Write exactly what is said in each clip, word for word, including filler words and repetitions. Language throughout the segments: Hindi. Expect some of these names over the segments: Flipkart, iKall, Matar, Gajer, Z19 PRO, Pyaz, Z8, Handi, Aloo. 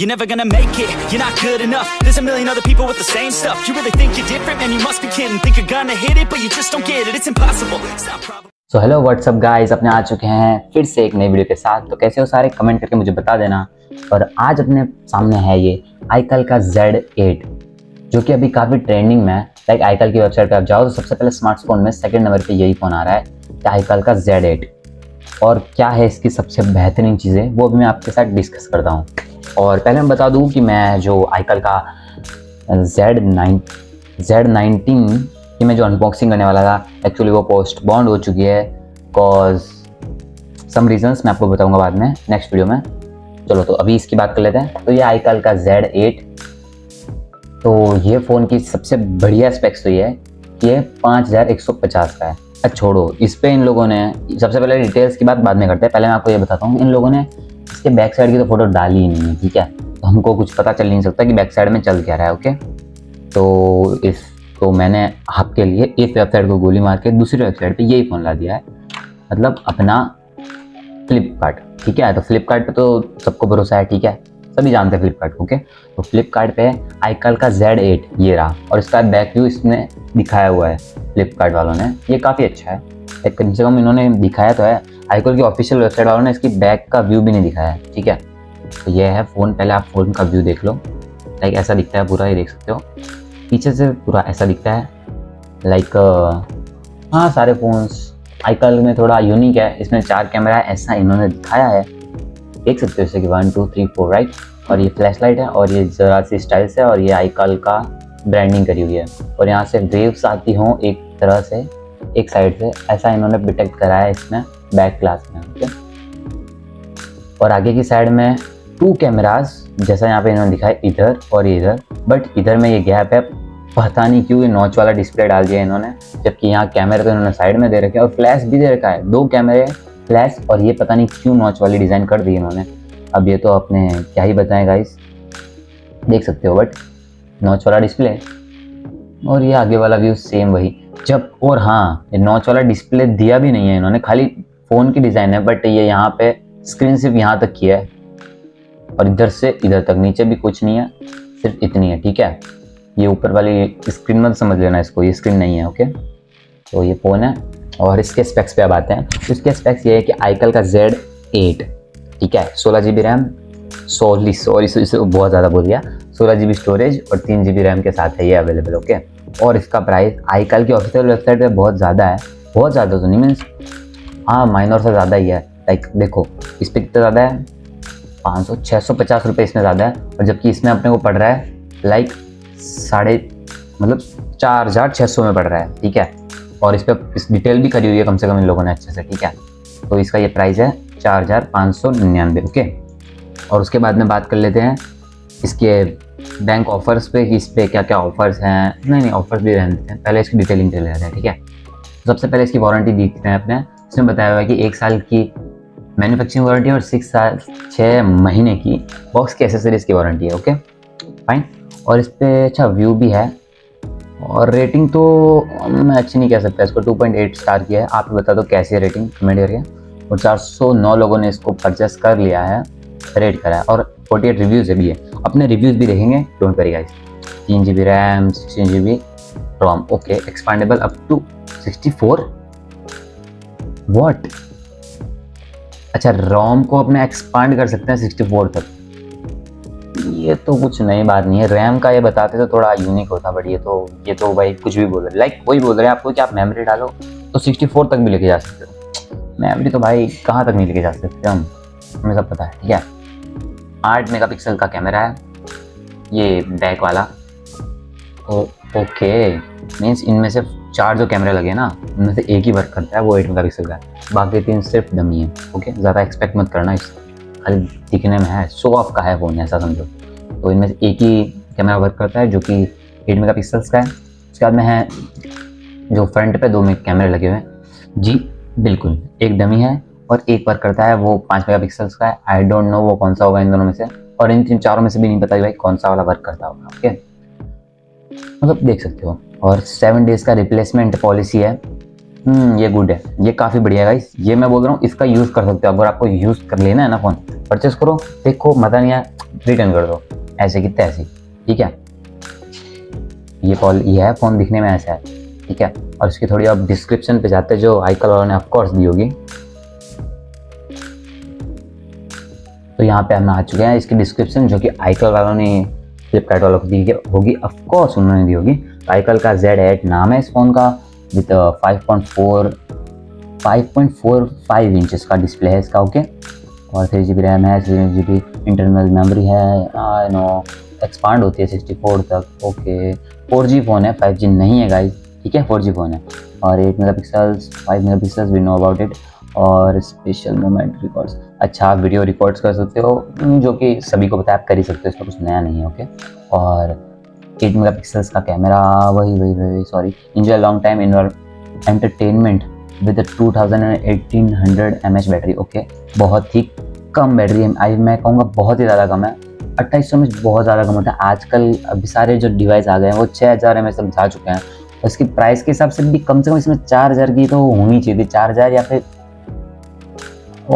You're never gonna make it, you're not good enough. There's a million other people with the same stuff. You really think you're different, man, you must be kidding. Think you're gonna hit it, but you just don't get it. It's impossible, it's not probable. So hello, what's up guys, अपने आ चुके हैं फिर से एक नई वीडियो के साथ। तो कैसे हो सारे, कमेंट करके मुझे बता देना। और आज अपने सामने है ये iKall का Z एट, जो कि अभी काफ़ी ट्रेंडिंग में है। लाइक iKall की वेबसाइट पर आप जाओ तो सबसे पहले स्मार्टफोन में सेकेंड नंबर पर यही फ़ोन आ रहा है iKall का Z एट। और क्या है इसकी सबसे बेहतरीन चीज़ें, वो भी मैं आपके साथ डिस्कस करता हूँ। और पहले मैं बता दूँ कि मैं जो iKall का Z नाइन Z नाइनटीन की मैं जो अनबॉक्सिंग करने वाला था, एक्चुअली वो पोस्ट बॉन्ड हो चुकी है कॉज सम रीजंस। मैं आपको बताऊँगा बाद में नेक्स्ट वीडियो में। चलो तो अभी इसकी बात कर लेते हैं। तो ये iKall का Z एट, तो ये फ़ोन की सबसे बढ़िया स्पेक्स तो ये है कि ये पाँच हज़ार एक सौ पचास का है। अच्छा छोड़ो, इस पे इन लोगों ने सबसे पहले डिटेल्स की बात बाद में करते हैं। पहले मैं आपको ये बताता हूँ, इन लोगों ने इसके बैक साइड की तो फोटो डाली ही नहीं है, ठीक है। तो हमको कुछ पता चल नहीं सकता कि बैक साइड में चल क्या रहा है। ओके, तो इस तो मैंने आपके लिए एक वेबसाइट को गोली मार के दूसरी वेबसाइट पे यही फ़ोन ला दिया है, मतलब अपना फ्लिपकार्ट, ठीक है। तो फ्लिपकार्ट पर तो सबको भरोसा है, ठीक है, सभी जानते हैं फ्लिपकार्ट को। ओके, तो फ्लिपकार्ट पे iKall का Z एट ये रहा, और इसका बैक व्यू इसने दिखाया हुआ है फ्लिपकार्ट वालों ने। ये काफ़ी अच्छा है, कम से कम इन्होंने दिखाया तो है। iKall की ऑफिशियल वेबसाइट वालों ने इसकी बैक का व्यू भी नहीं दिखाया है, ठीक है। तो ये है फ़ोन, पहले आप फ़ोन का व्यू देख लो। लाइक ऐसा दिखता है पूरा, ये देख सकते हो, पीछे से पूरा ऐसा दिखता है। लाइक हाँ, सारे फ़ोन्स iKall में थोड़ा यूनिक है, इसमें चार कैमरा है ऐसा इन्होंने दिखाया है, देख सकते हो। जैसे कि one two three four right, और ये फ्लैश लाइट है, और ये जरा सी स्टाइल्स है, और ये iKall का ब्रांडिंग करी हुई है। और यहाँ से वेव्स आती हों एक तरह से, एक साइड से, ऐसा इन्होंने डिटेक्ट कराया है इसमें बैक ग्लास में। ओके, और आगे की साइड में टू कैमरास, जैसा यहाँ पे इन्होंने दिखाया, इधर और इधर। बट इधर में ये गैप है, पता नहीं क्यों ये नॉच वाला डिस्प्ले डाल दिया इन्होंने, जबकि यहाँ कैमरे तो इन्होंने साइड में दे रखे हैं, और फ्लैश भी दे रखा है, दो कैमरे फ्लैश। और ये पता नहीं क्यों नॉच वाली डिज़ाइन कर दी इन्होंने, अब ये तो आपने क्या ही बताएं गाइस, देख सकते हो। बट नॉच वाला डिस्प्ले और ये आगे वाला व्यू सेम वही जब। और हाँ, ये नॉच वाला डिस्प्ले दिया भी नहीं है इन्होंने, खाली फ़ोन की डिज़ाइन है। बट ये यहाँ पे स्क्रीन सिर्फ यहाँ तक की है, और इधर से इधर तक, नीचे भी कुछ नहीं है, सिर्फ इतनी है, ठीक है। ये ऊपर वाली स्क्रीन मत समझ लेना इसको, ये स्क्रीन नहीं है। ओके, तो ये फ़ोन है, और इसके स्पेक्स पे अब आते हैं। इसके स्पेक्स ये है कि iKall का Z एट, ठीक है, सोलह G B RAM sorry sorry इसे बहुत ज़्यादा बोल दिया, सोलह जी बी स्टोरेज और तीन जी बी रैम के साथ है ये अवेलेबल। ओके, और इसका प्राइस iKall की ऑफिशियल वेबसाइट पे बहुत ज़्यादा है, बहुत ज़्यादा तो नहीं, मीन्स हाँ माइनर से ज़्यादा ही है। लाइक देखो इस पर कितना ज़्यादा है, पाँच सौ छः सौ पचास रुपये इसमें ज़्यादा है, और जबकि इसमें अपने को पड़ रहा है लाइक साढ़े मतलब चार हज़ार छः सौ में पड़ रहा है, ठीक है। और इस पर इस डिटेल भी करी हुई है कम से कम इन लोगों ने अच्छे से, ठीक है। तो इसका ये प्राइस है चार हज़ार पाँच सौ निन्यानवे। ओके, और उसके बाद में बात कर लेते हैं इसके बैंक ऑफर्स पे, कि इस पर क्या क्या ऑफर्स हैं। नहीं नहीं ऑफर्स भी रहते हैं, पहले इसकी डिटेलिंग चले जाते हैं, ठीक है। सबसे पहले इसकी वारंटी देखते हैं अपने, इसमें बताया हुआ है कि एक साल की मैन्युफैक्चरिंग वारंटी और सिक्स साल छः महीने की बॉक्स की एसेसरीज की वारंटी है। ओके फाइन, और इस पर अच्छा व्यू भी है, और रेटिंग तो मैं अच्छी नहीं कह सकता इसको, टू पॉइंट एट स्टार की है। आप बता दो कैसी है रेटिंग कमेंट करके। और चार सौ नौ लोगों ने इसको परचेस कर लिया है, रेट करा है, और अड़तालीस रिव्यूज़ भी है। अपने रिव्यूज़ भी देखेंगे, डोंट वरी गाइस। तीन G B RAM, sixteen G B ROM, okay, expandable up to sixty four, what. अच्छा, रोम को अपने एक्सपांड कर सकते हैं सिक्सटी फोर तक, ये तो कुछ नई बात नहीं है। रैम का ये बताते तो थोड़ा यूनिक होता, बट ये तो ये तो भाई कुछ भी बोल रहे, लाइक वही बोल रहे हैं आपको कि आप मेमोरी डालो तो सिक्सटी फोर तक भी लेके जा सकते हो। मेमोरी तो भाई कहाँ तक नहीं लेके जा सकते हम, हमें सब पता है, ठीक है। आठ मेगा पिक्सल का कैमरा है ये बैक वाला, ओ ओके, मीन्स इनमें से चार जो कैमरे लगे ना, उनमें से एक ही वर्क करता है, वो एट मेगा पिक्सल का है, बाकी तीन सिर्फ डमी है। ओके, ज़्यादा एक्सपेक्ट मत करना इससे, खाली दिखने में है, शो ऑफ का है फ़ोन ऐसा समझो। तो इनमें से एक ही कैमरा वर्क करता है जो कि एट मेगा पिक्सल्स का है। उसके बाद में है जो फ्रंट पे दो में कैमरे लगे हुए हैं, जी बिल्कुल, एक डमी है और एक वर्क करता है, वो पाँच मेगा पिक्सल्स का है। आई डोंट नो वो कौन सा होगा इन दोनों में से, और इन तीन चारों में से भी नहीं पता कि भाई कौन सा वाला वर्क करता होगा। ओके, मतलब देख सकते हो। और सेवन डेज़ का रिप्लेसमेंट पॉलिसी है, ये गुड है, ये काफ़ी बढ़िया है गाइस, ये मैं बोल रहा हूँ इसका यूज़ कर सकते हो। अगर आपको यूज़ कर लेना है ना फ़ोन, परचेस करो, देखो मजा नहीं आया रिटर्न कर दो, ऐसे की तैसी। ठीक है, ये कॉल ये है, फ़ोन दिखने में ऐसा है। ठीक है, और इसकी थोड़ी आप डिस्क्रिप्शन पे जाते जो iKall वालों ने ऑफकोर्स दी होगी, तो यहाँ पे हम आ चुके हैं। इसकी डिस्क्रिप्शन जो कि iKall वालों ने फ्लिपकार्ट वालों को दी होगी, ऑफकोर्स उन्होंने दी होगी। iKall का Z एट नाम है इस फ़ोन का, with five point four five point four five inches का डिस्प्ले है इसका। ओके, और थ्री जी बी रैम है, six G B internal memory है, आई नो एक्सपांड होती है सिक्सटी फोर तक। ओके, फोर जी फ़ोन है, फाइव जी नहीं है गाइज। ठीक है, फोर जी फ़ोन है, और eight megapixels, five megapixels, we know about it. और स्पेशल मोमेंट रिकॉर्ड्स, अच्छा आप वीडियो रिकॉर्ड्स कर सकते हो, जो कि सभी को पता है आप कर ही सकते हो, इसमें कुछ नया नहीं है। ओके, और एट मेगा पिक्सल्स का कैमरा, वही वही वही सॉरी इंजॉय लॉन्ग टाइम इनवर entertainment with two thousand eighteen hundred M H battery. Okay, बहुत ही कम बैटरी है, आई मैं कहूँगा बहुत ही ज़्यादा कम है। अट्ठाईस सौ एम एच बहुत ज़्यादा कम होता है आजकल। अभी सारे जो डिवाइस आ गए हैं वो छः हज़ार एम एच तक जा चुके हैं, उसकी प्राइस के हिसाब से भी कम से कम इसमें चार हज़ार की तो होनी चाहिए थी, चार हज़ार या फिर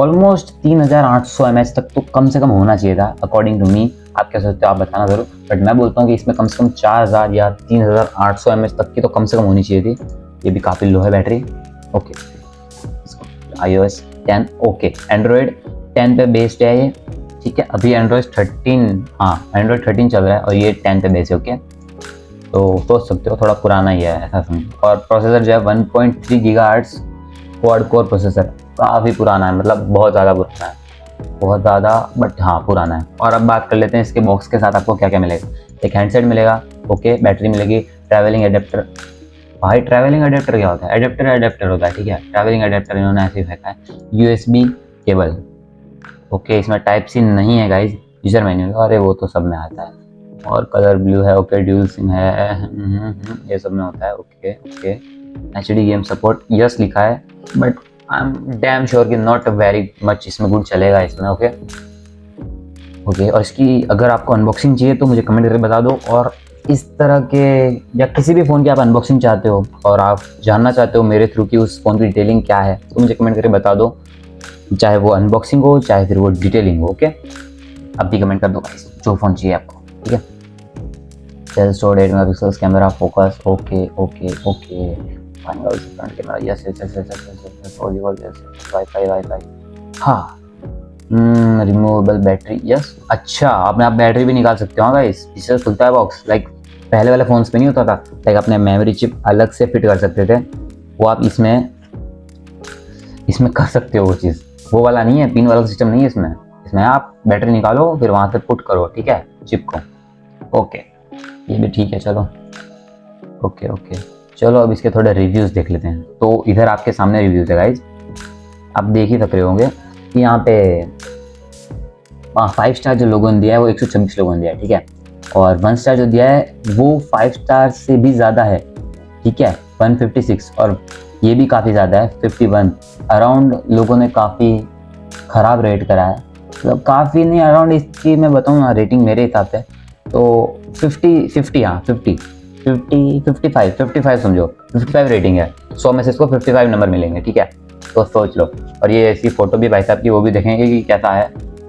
ऑलमोस्ट तीन हज़ार आठ सौ एम एच तक तो कम से कम होना चाहिए था अकॉर्डिंग टू मी। आप क्या सोचते हो आप बताना ज़रूर, बट मैं बोलता हूँ कि इसमें कम से कम चार हज़ार या तीन हज़ार आठ सौ एम एच तक की तो कम से कम होनी चाहिए थी। ये भी काफ़ी लो है battery. Okay, iOS ten, okay Android ten पे बेस्ड है ये। ठीक है, अभी एंड्रॉयड थर्टीन, हाँ एंड्रॉयड थर्टीन चल रहा है और ये टेन पे बेस्ड है। ओके, तो सोच सकते हो थोड़ा पुराना ही है ऐसा समझो। और प्रोसेसर जो है one point three gigahertz quad core processor, काफ़ी पुराना है, मतलब बहुत ज़्यादा पुराना है, बहुत ज़्यादा बट हाँ पुराना है। और अब बात कर लेते हैं इसके बॉक्स के साथ आपको क्या क्या मिलेगा। एक हैंडसेट मिलेगा, ओके बैटरी मिलेगी, ट्रैवलिंग एडेप्टर, भाई ट्रैवलिंग अडेप्टर क्या होता है, एडेप्टर एडेप्टर होता है। ठीक है, ट्रैवलिंग एडेप्टर इन्होंने ऐसे फेंका है। यूएसबी केबल, ओके इसमें टाइप सी नहीं है गाइज, यूजर मेन्यू, अरे वो तो सब में आता है। और कलर ब्लू है, ओके ड्यूल सिम है, ये सब में होता है। Okay okay, HD game support yes लिखा है, but I am damn sure कि नॉट वेरी मच इसमें गुड चलेगा इसमें। ओके ओके, और इसकी अगर आपको अनबॉक्सिंग चाहिए तो मुझे कमेंट करके बता दो, और इस तरह के या किसी भी फ़ोन की आप अनबॉक्सिंग चाहते हो और आप जानना चाहते हो मेरे थ्रू कि उस फ़ोन की डिटेलिंग क्या है तो मुझे कमेंट करके बता दो, चाहे वो अनबॉक्सिंग हो चाहे फिर वो डिटेलिंग हो। ओके, आप भी कमेंट कर दो गाइस जो फ़ोन चाहिए आपको। ठीक है, self store eight megapixels camera focus, okay okay okay, front camera yes yes yes yes, wifi wifi हाँ, रिमूवेबल बैटरी यस, अच्छा आपने आप बैटरी भी निकाल सकते हो गाइस, इससे खुलता है बॉक्स, लाइक पहले वाले फ़ोन्स पे नहीं होता था, लाइक अपने मेमोरी चिप अलग से फिट कर सकते थे, वो आप इसमें इसमें कर सकते हो वो चीज़, वो वाला नहीं है, पिन वाला सिस्टम नहीं है इसमें, इसमें आप बैटरी निकालो फिर वहाँ से पुट करो। ठीक है, चिप को, ओके ये भी ठीक है, चलो ओके ओके। चलो अब इसके थोड़े रिव्यूज़ देख लेते हैं, तो इधर आपके सामने रिव्यूज़ है गाइज, आप देख ही सक रहे होंगे। यहाँ पे फाइव स्टार जो लोगों ने दिया है वो एक सौ छब्बीस लोगों ने दिया है। ठीक है, और वन स्टार जो दिया है वो फाइव स्टार से भी ज़्यादा है। ठीक है, वन फिफ्टी सिक्स, और ये भी काफ़ी ज़्यादा है फिफ्टी वन अराउंड लोगों ने काफ़ी ख़राब रेट करा है, मतलब काफ़ी नहीं अराउंड, इसकी मैं बताऊँ रेटिंग मेरे हिसाब से तो फिफ्टी फिफ्टी, हाँ fifty fifty fifty five fifty five समझो, फिफ्टी फाइव रेटिंग है, सौ में से इसको फिफ्टी फाइव नंबर मिलेंगे। ठीक है, तो सोच लो। और ये इसकी फ़ोटो भी भाई साहब की वो भी देखेंगे कि कैसा है,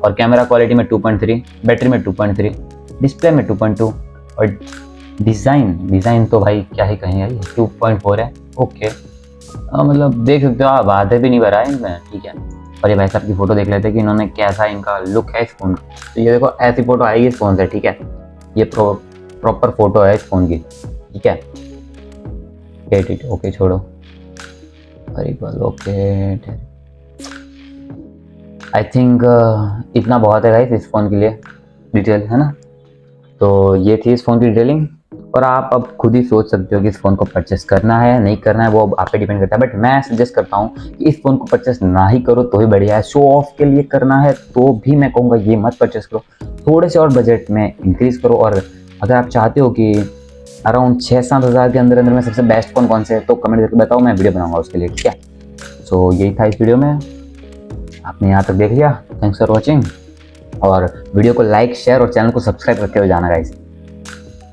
और कैमरा क्वालिटी में टू पॉइंट थ्री, बैटरी में टू पॉइंट थ्री, डिस्प्ले में टू पॉइंट टू, और डिज़ाइन डिज़ाइन तो भाई क्या ही कहेंगे, टू पॉइंट फोर है। ओके, आ, मतलब देख सकते हो आप, आधे भी नहीं भरा है इनमें। ठीक है, और ये भाई साहब की फ़ोटो देख लेते हैं कि इन्होंने कैसा इनका लुक है इस फ़ोन का, तो ये देखो ऐसी फ़ोटो आएगी इस फ़ोन से। ठीक है, ये प्रो, प्रॉपर फ़ोटो है इस फ़ोन की। ठीक है, एडिट ओके छोड़ो, ओके आई थिंक इतना बहुत है गाइस इस फ़ोन के लिए डिटेल, है ना। तो ये थी इस फ़ोन की डिटेलिंग, और आप अब खुद ही सोच सकते हो कि इस फ़ोन को परचेस करना है नहीं करना है, वो आप पे डिपेंड करता है, बट मैं सजेस्ट करता हूँ कि इस फ़ोन को परचेस ना ही करो तो ही बढ़िया है। शो ऑफ के लिए करना है तो भी मैं कहूँगा ये मत परचेस करो, थोड़े से और बजट में इंक्रीज़ करो, और अगर आप चाहते हो कि अराउंड छः सात हज़ार के अंदर अंदर में सबसे बेस्ट कौन कौन से है तो कमेंट करके बताओ, मैं वीडियो बनाऊंगा उसके लिए। ठीक है, सो यही था इस वीडियो में, आपने यहाँ तक देख लिया, थैंक्स फॉर वॉचिंग, और वीडियो को लाइक शेयर और चैनल को सब्सक्राइब करके हो जाना गाइस,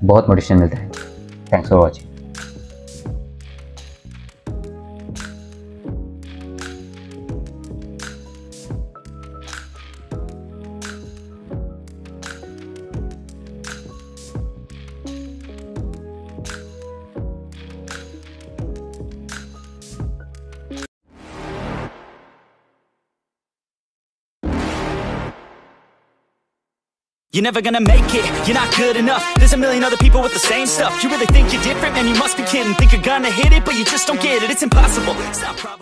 बहुत मोटिवेशन मिलता है। Thanks for watching. You're never gonna make it, you're not good enough. There's a million other people with the same stuff. You really think you're different? Man, you must be kidding. Think you're gonna hit it, but you just don't get it. It's impossible, it's not probable.